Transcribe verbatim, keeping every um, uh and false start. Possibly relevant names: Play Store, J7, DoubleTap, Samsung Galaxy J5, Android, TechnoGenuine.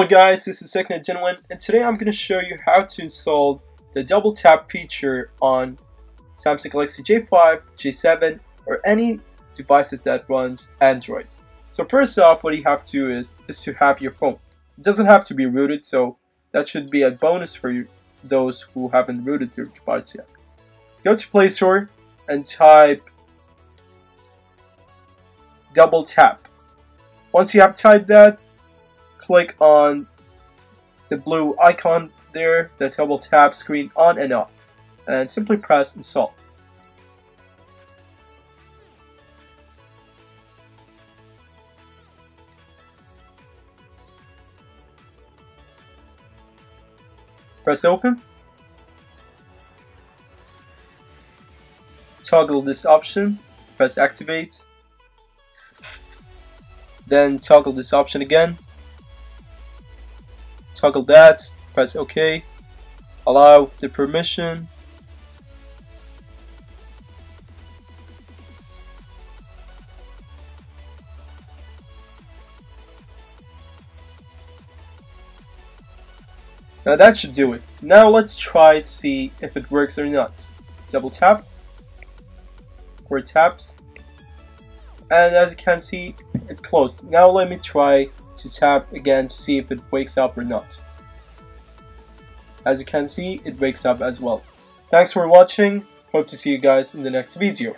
Hello guys, this is TechnoGenuine, and today I'm going to show you how to install the double tap feature on Samsung Galaxy J five, J seven, or any devices that runs Android. So first off, what you have to do is, is to have your phone. It doesn't have to be rooted, so that should be a bonus for you, those who haven't rooted their device yet. Go to Play Store and type double tap. Once you have typed that, click on the blue icon there, the double tap screen on and off, and simply press install. Press open. Toggle this option, press activate, then toggle this option again. Toggle that, press OK, allow the permission, now that should do it. Now let's try to see if it works or not. Double tap, four taps, and as you can see, it's closed. Now let me try to tap again to see if it wakes up or not. As you can see, it wakes up as well. Thanks for watching. Hope to see you guys in the next video.